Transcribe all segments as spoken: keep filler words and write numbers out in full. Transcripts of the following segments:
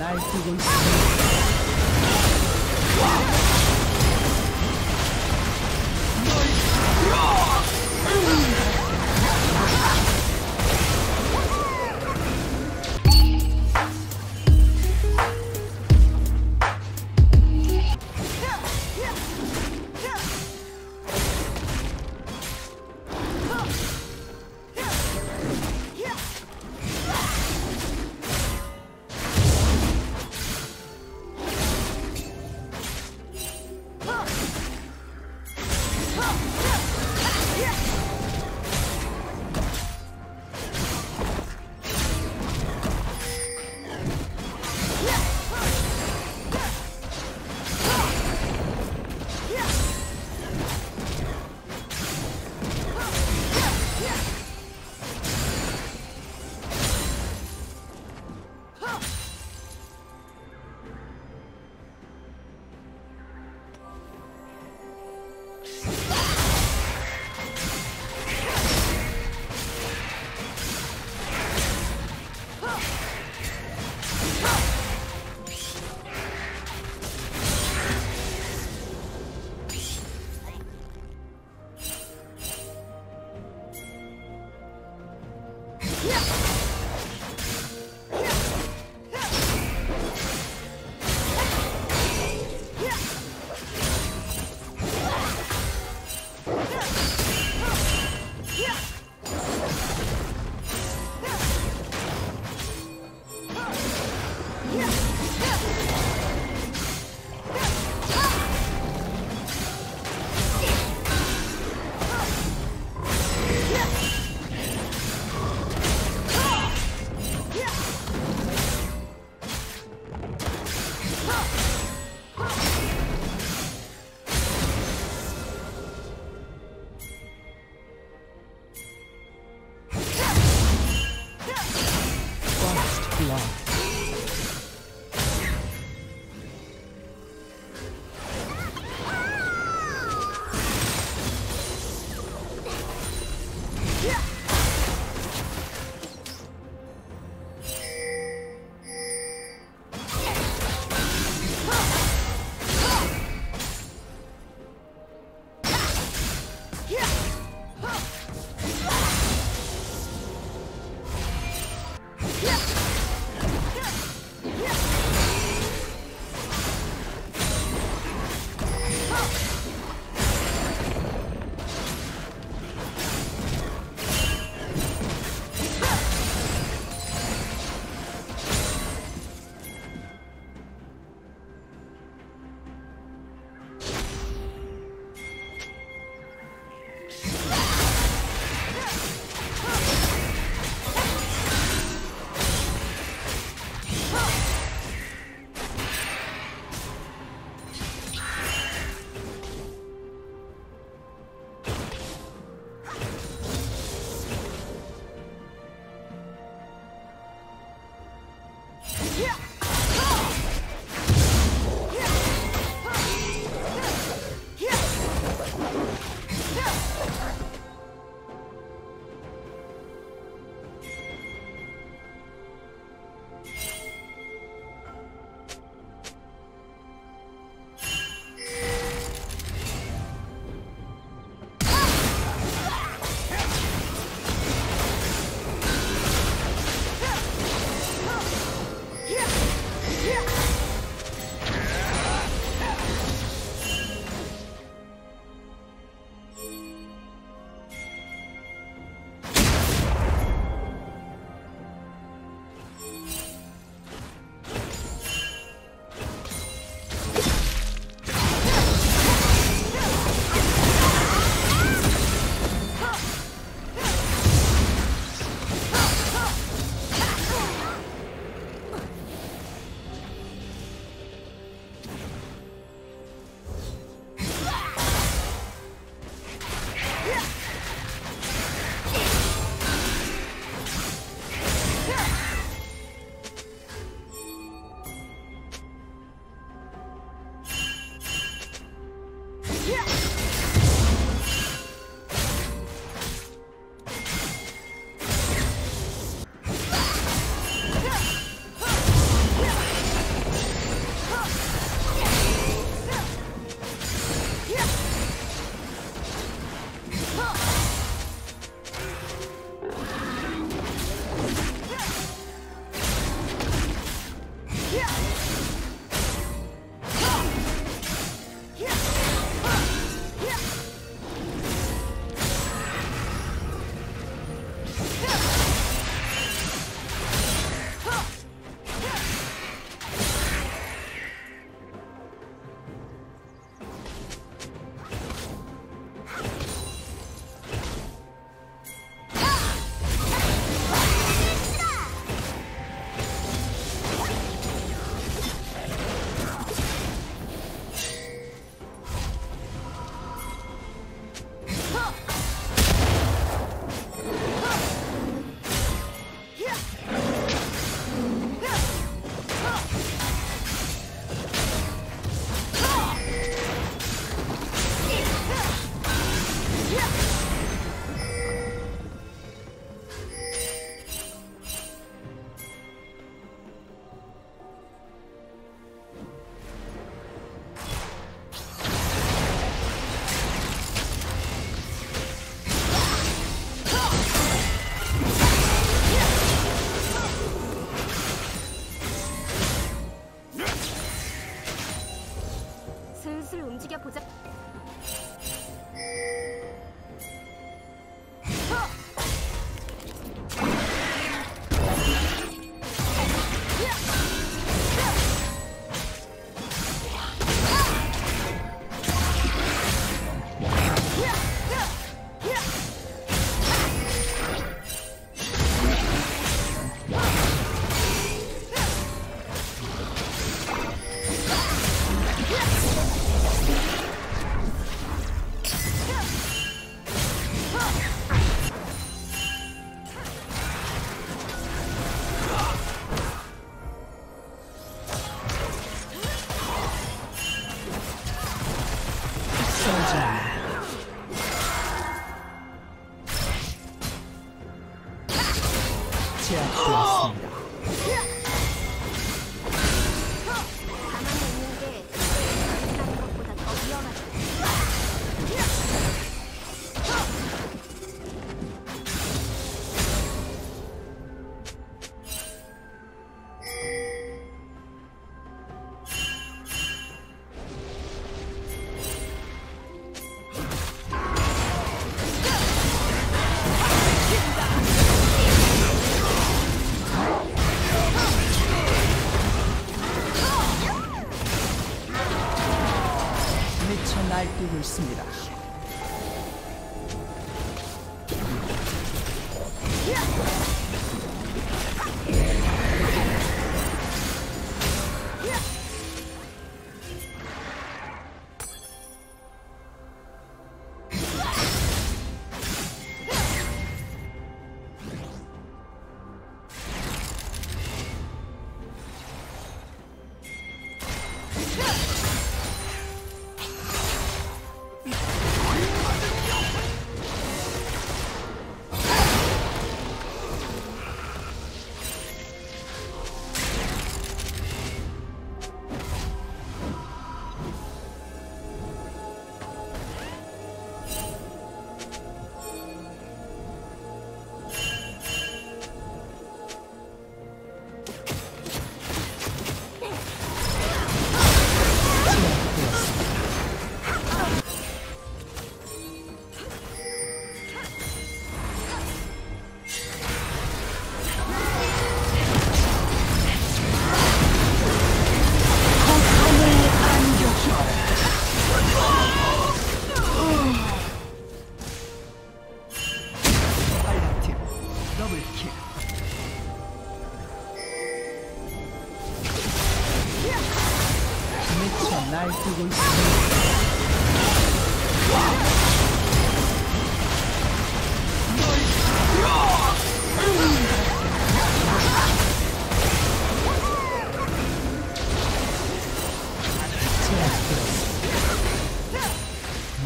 날 쓰고 있습니다. Yeah! 이것을 움직여 보자. 날뛰고 있습니다.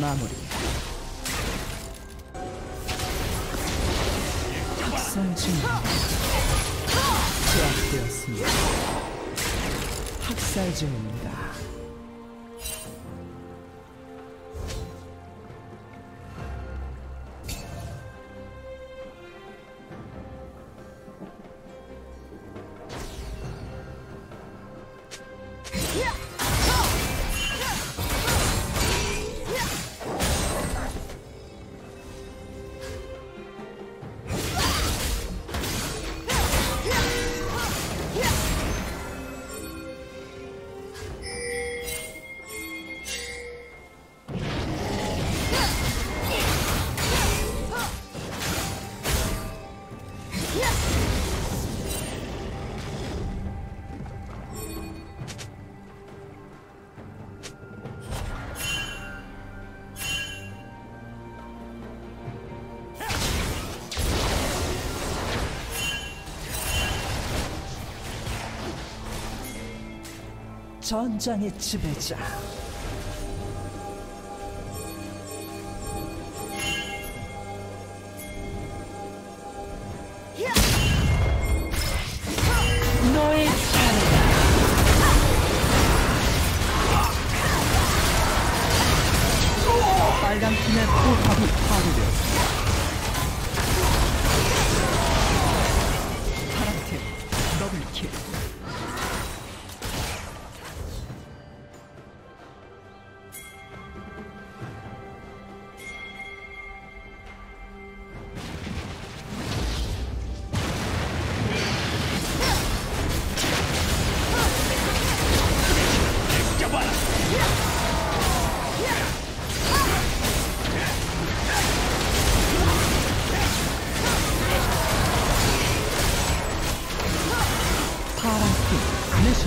마무리. 학살증 제압되었습니다. 학살증입니다. 전장의 지배자. 너의 차례다. 빨간 팀의 포탑이 파괴되었다. 파란팀 더블킬.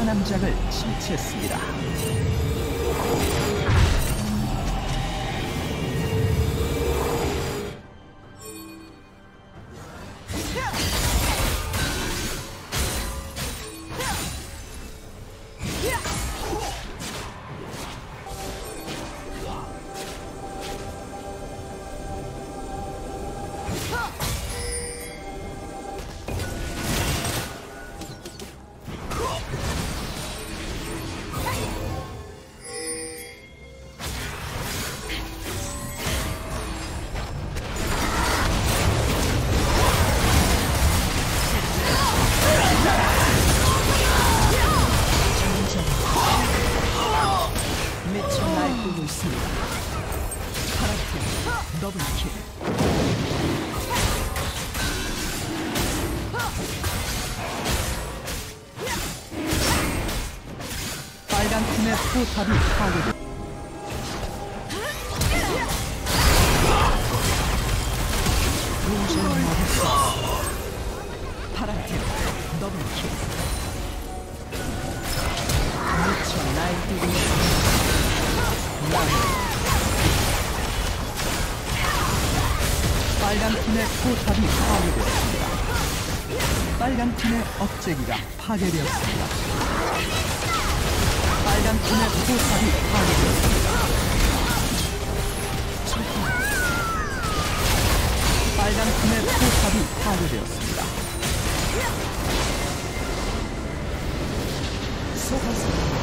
남작을 실시했습니다. 빨간팀의 포탑이 파괴됩니다. 파란팀 더블킬. 미쳐 날뛰고 있습니다. 라이. 빨간팀의 포탑이 파괴되었습니다. 빨간팀의 억제기가 파괴되었습니다. 빨간팀의 포탑이 파괴되었습니다. 빨간팀의 포탑이 파괴되었습니다. 소환사